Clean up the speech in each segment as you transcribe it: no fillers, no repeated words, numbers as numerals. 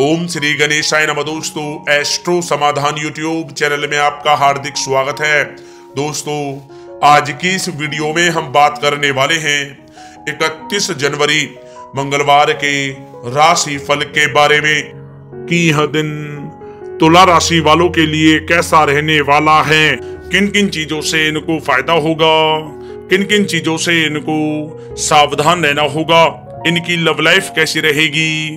ओम श्री गणेशाय नमः। दोस्तों, एस्ट्रो समाधान यूट्यूब चैनल में आपका हार्दिक स्वागत है। दोस्तों, आज की इस वीडियो में हम बात करने वाले हैं 31 जनवरी मंगलवार के राशि फल के बारे में कि यह दिन तुला राशि वालों के लिए कैसा रहने वाला है, किन किन चीजों से इनको फायदा होगा, किन किन चीजों से इनको सावधान रहना होगा, इनकी लव लाइफ कैसी रहेगी,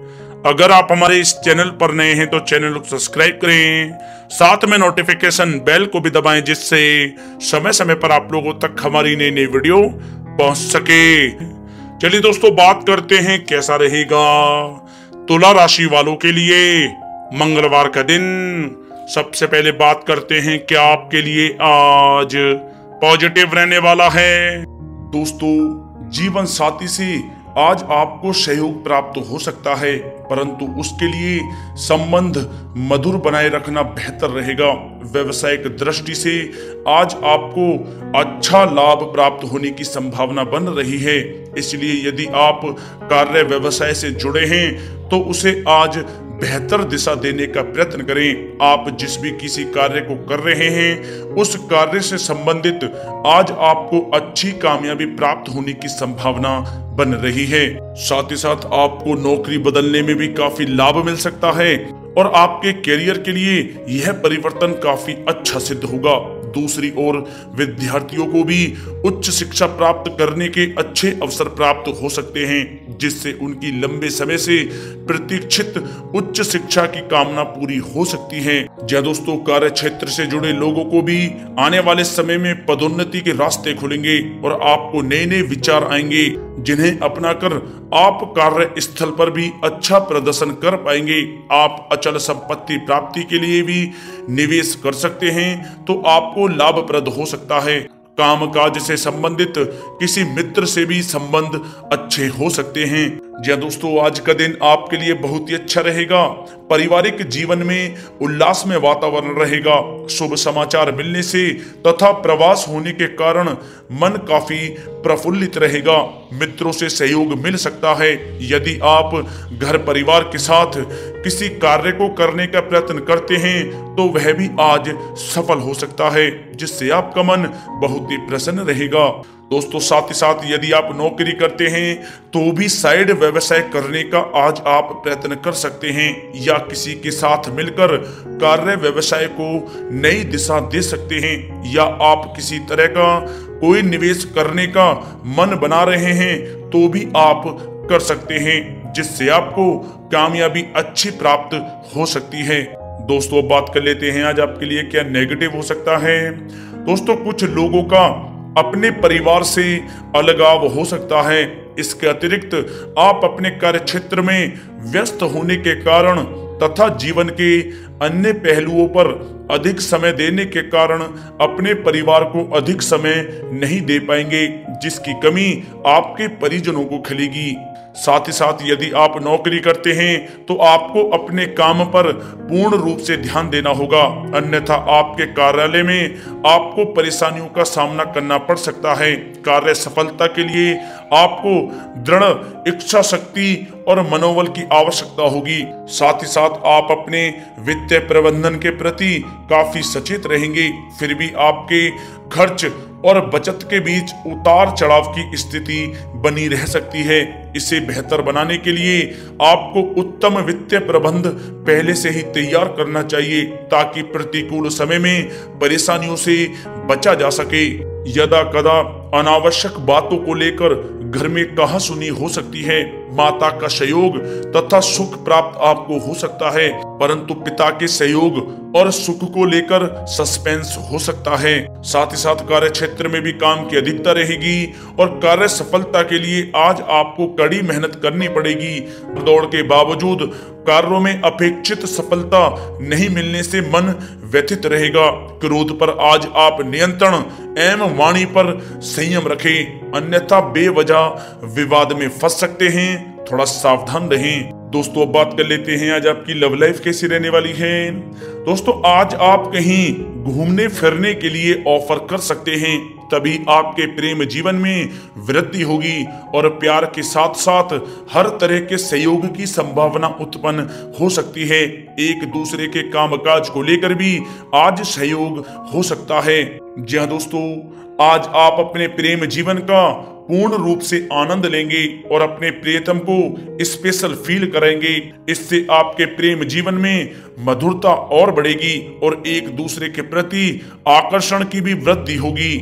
अगर आप हमारे इस चैनल पर नए हैं तो चैनल को सब्सक्राइब करें, साथ में नोटिफिकेशन बेल को भी दबाएं जिससे समय समय पर आप लोगों तक हमारी नई नई वीडियो पहुंच सके। चलिए दोस्तों, बात करते हैं कैसा रहेगा तुला राशि वालों के लिए मंगलवार का दिन। सबसे पहले बात करते हैं क्या आपके लिए आज पॉजिटिव रहने वाला है। दोस्तों, जीवन साथी से आज आपको सहयोग प्राप्त हो सकता है, परंतु उसके लिए संबंध मधुर बनाए रखना बेहतर रहेगा। व्यवसायिक दृष्टि से आज आपको अच्छा लाभ प्राप्त होने की संभावना बन रही है, इसलिए यदि आप कार्य व्यवसाय से जुड़े हैं तो उसे आज बेहतर दिशा देने का प्रयत्न करें। आप जिस भी किसी कार्य को कर रहे हैं उस कार्य से संबंधित आज आपको अच्छी कामयाबी प्राप्त होने की संभावना बन रही है। साथ ही साथ आपको नौकरी बदलने में भी काफी लाभ मिल सकता है और आपके करियर के लिए यह परिवर्तन काफी अच्छा सिद्ध होगा। दूसरी ओर विद्यार्थियों को भी उच्च शिक्षा प्राप्त करने के अच्छे अवसर प्राप्त हो सकते हैं, जिससे उनकी लंबे समय से प्रतीक्षित उच्च शिक्षा की कामना पूरी हो सकती है। जय दोस्तों, कार्य क्षेत्र से जुड़े लोगों को भी आने वाले समय में पदोन्नति के रास्ते खुलेंगे और आपको नए नए विचार आएंगे जिन्हें अपनाकर आप कार्य स्थल पर भी अच्छा प्रदर्शन कर पाएंगे। आप अचल संपत्ति प्राप्ति के लिए भी निवेश कर सकते हैं तो आपको लाभप्रद हो सकता है। कामकाज से संबंधित किसी मित्र से भी संबंध अच्छे हो सकते हैं। जी दोस्तों, आज का दिन आपके लिए बहुत ही अच्छा रहेगा। पारिवारिक जीवन में उल्लास में वातावरण रहेगा। शुभ समाचार मिलने से तथा प्रवास होने के कारण मन काफी प्रफुल्लित रहेगा। मित्रों से सहयोग मिल सकता है। यदि आप घर परिवार के साथ किसी कार्य को करने का प्रयत्न करते हैं तो वह भी आज सफल हो सकता है, जिससे आपका मन बहुत ही प्रसन्न रहेगा। दोस्तों, साथ ही साथ यदि आप नौकरी करते हैं तो भी साइड व्यवसाय करने का आज आप प्रयत्न कर सकते हैं या किसी के साथ मिलकर कार्य व्यवसाय को नई दिशा दे सकते हैं, या आप किसी तरह का कोई निवेश करने का मन बना रहे हैं तो भी आप कर सकते हैं, जिससे आपको कामयाबी अच्छी प्राप्त हो सकती है। दोस्तों, बात कर लेते हैं आज आपके लिए क्या नेगेटिव हो सकता है। दोस्तों, कुछ लोगों का अपने परिवार से अलगाव हो सकता है। इसके अतिरिक्त आप अपने कार्य क्षेत्र में व्यस्त होने के कारण तथा जीवन के अन्य पहलुओं पर अधिक समय देने के कारण अपने परिवार को अधिक समय नहीं दे पाएंगे, जिसकी कमी आपके परिजनों को खलेगी। साथ ही साथ यदि आप नौकरी करते हैं तो आपको अपने काम पर पूर्ण रूप से ध्यान देना होगा, अन्यथा आपके कार्यालय में आपको परेशानियों का सामना करना पड़ सकता है। कार्य सफलता के लिए आपको दृढ़ इच्छा शक्ति और मनोबल की आवश्यकता होगी। साथ ही साथ आप अपने वित्तीय प्रबंधन के प्रति काफी सचेत रहेंगे, फिर भी आपके खर्च और बचत के बीच उतार चढ़ाव की स्थिति बनी रह सकती है। इसे बेहतर बनाने के लिए आपको उत्तम वित्तीय प्रबंध पहले से ही तैयार करना चाहिए ताकि प्रतिकूल समय में परेशानियों से बचा जा सके। यदा कदा अनावश्यक बातों को लेकर घर में कहासुनी हो सकती है। माता का सहयोग तथा सुख प्राप्त आपको हो सकता है, परंतु पिता के सहयोग और सुख को लेकर सस्पेंस हो सकता है। साथ ही साथ कार्य क्षेत्र में भी काम की अधिकता रहेगी और कार्य सफलता के लिए आज आपको कड़ी मेहनत करनी पड़ेगी। दौड़ के बावजूद कार्यों में अपेक्षित सफलता नहीं मिलने से मन व्यथित रहेगा। क्रोध पर आज आप नियंत्रण एवं वाणी पर संयम रखें, अन्यथा बेवजह विवाद में फंस सकते हैं। थोड़ा सावधान रहें। दोस्तों, अब बात कर लेते हैं आज आपकी लव लाइफ कैसी रहने वाली है। दोस्तों, आज आप कहीं घूमने फिरने के लिए ऑफर कर सकते हैं, तभी आपके प्रेम जीवन में वृद्धि होगी और प्यार के साथ साथ हर तरह के सहयोग की संभावना उत्पन्न हो सकती है। एक दूसरे के कामकाज को लेकर भी आज सहयोग हो सकता है। जी हाँ दोस्तों, आज आप अपने प्रेम जीवन का पूर्ण रूप से आनंद लेंगे और अपने प्रियतम को स्पेशल फील करेंगे। इससे आपके प्रेम जीवन में मधुरता और बढ़ेगी और एक दूसरे के प्रति आकर्षण की भी वृद्धि होगी।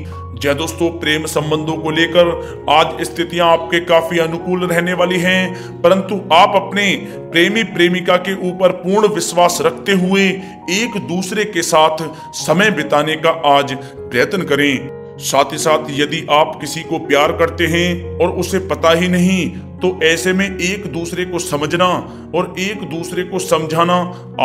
जय दोस्तों, प्रेम संबंधों को लेकर आज स्थितियां आपके काफी अनुकूल रहने वाली हैं, परंतु आप अपने प्रेमी प्रेमिका के ऊपर पूर्ण विश्वास रखते हुए एक दूसरे के साथ समय बिताने का आज प्रयत्न करें। साथ ही साथ यदि आप किसी को प्यार करते हैं और उसे पता ही नहीं, तो ऐसे में एक दूसरे को समझना और एक दूसरे को समझाना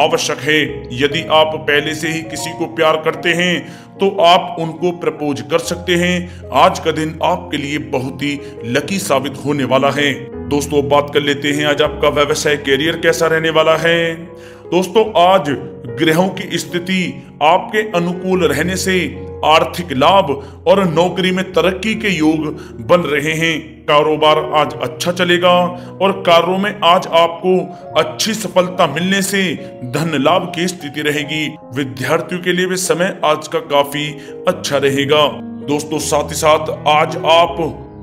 आवश्यक है। यदि आप पहले से ही किसी को प्यार करते हैं तो आप उनको प्रपोज कर सकते हैं। आज का दिन आपके लिए बहुत ही लकी साबित होने वाला है। दोस्तों, बात कर लेते हैं आज आपका व्यवसाय कैरियर कैसा रहने वाला है। दोस्तों, आज ग्रहों की स्थिति आपके अनुकूल रहने से आर्थिक लाभ और नौकरी में तरक्की के योग बन रहे हैं। कारोबार आज अच्छा चलेगा और कार्यों में आज आपको अच्छी सफलता मिलने से धन लाभ की स्थिति रहेगी। विद्यार्थियों के लिए भी समय आज का काफी अच्छा रहेगा। दोस्तों, साथ ही साथ आज आप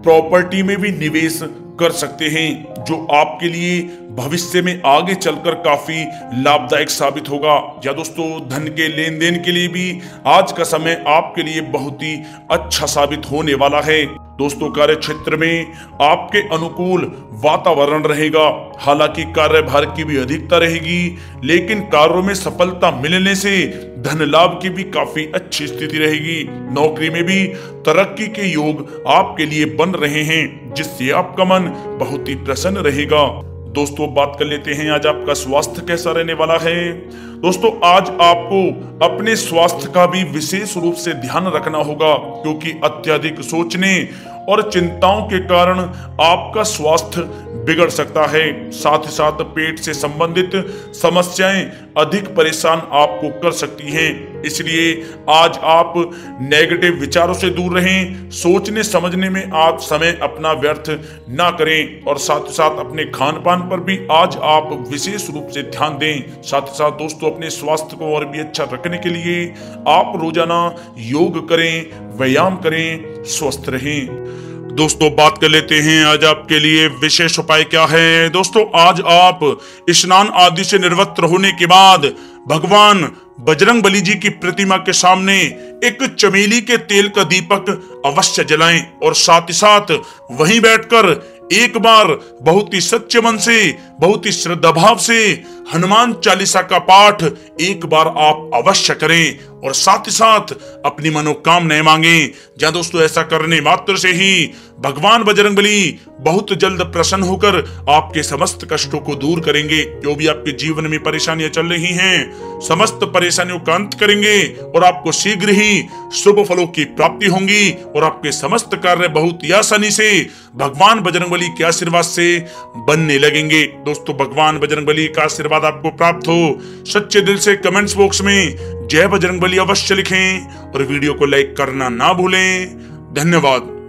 प्रॉपर्टी में भी निवेश कर सकते हैं, जो आपके लिए भविष्य में आगे चलकर काफी लाभदायक साबित होगा। या दोस्तों, धन के लेन देन के लिए भी आज का समय आपके लिए बहुत ही अच्छा साबित होने वाला है। दोस्तों, कार्य क्षेत्र में आपके अनुकूल वातावरण रहेगा, हालांकि कार्यभार की भी अधिकता रहेगी, लेकिन कार्यों में सफलता मिलने से धन लाभ की भी काफी अच्छी स्थिति रहेगी। नौकरी में भी तरक्की के योग आपके लिए बन रहे हैं, जिससे आपका मन बहुत ही प्रसन्न रहेगा। दोस्तों, बात कर लेते हैं आज आपका स्वास्थ्य कैसा रहने वाला है। दोस्तों, आज आपको अपने स्वास्थ्य का भी विशेष रूप से ध्यान रखना होगा, क्योंकि अत्यधिक सोचने और चिंताओं के कारण आपका स्वास्थ्य बिगड़ सकता है। साथ ही साथ पेट से संबंधित समस्याएं अधिक परेशान आपको कर सकती हैं, इसलिए आज आप नेगेटिव विचारों से दूर रहें। सोचने समझने में आप समय अपना व्यर्थ ना करें और साथ ही साथ अपने खान पान पर भी आज आप विशेष रूप से ध्यान दें। साथ ही साथ दोस्तों, अपने स्वास्थ्य को और भी अच्छा रखने के लिए आप रोजाना योग करें, व्यायाम करें, स्वस्थ रहें। दोस्तों, बात कर लेते हैं आज आपके लिए विशेष उपाय क्या है। दोस्तों, आज आप स्नान आदि से निवृत्त होने के बाद भगवान बजरंगबली जी की प्रतिमा के सामने एक चमेली के तेल का दीपक अवश्य जलाएं और साथ ही साथ वहीं बैठकर एक बार बहुत ही सच्चे मन से, बहुत ही श्रद्धा भाव से हनुमान चालीसा का पाठ एक बार आप अवश्य करें और साथ ही साथ अपनी मनोकामनाएं मांगें। जहां दोस्तों, ऐसा करने मात्र से ही भगवान बजरंगबली बहुत जल्द प्रसन्न होकर आपके समस्त कष्टों को दूर करेंगे। जो भी आपके जीवन में परेशानियां चल रही हैं, समस्त परेशानियों का अंत करेंगे और आपको शीघ्र ही शुभ फलों की प्राप्ति होंगी और आपके समस्त कार्य बहुत ही आसानी से भगवान बजरंगबली के आशीर्वाद से बनने लगेंगे। दोस्तों, भगवान बजरंगबली का आशीर्वाद आपको प्राप्त हो, सच्चे दिल से कमेंट्स बॉक्स में जय बजरंगबली अवश्य लिखें और वीडियो को लाइक करना ना भूलें। धन्यवाद।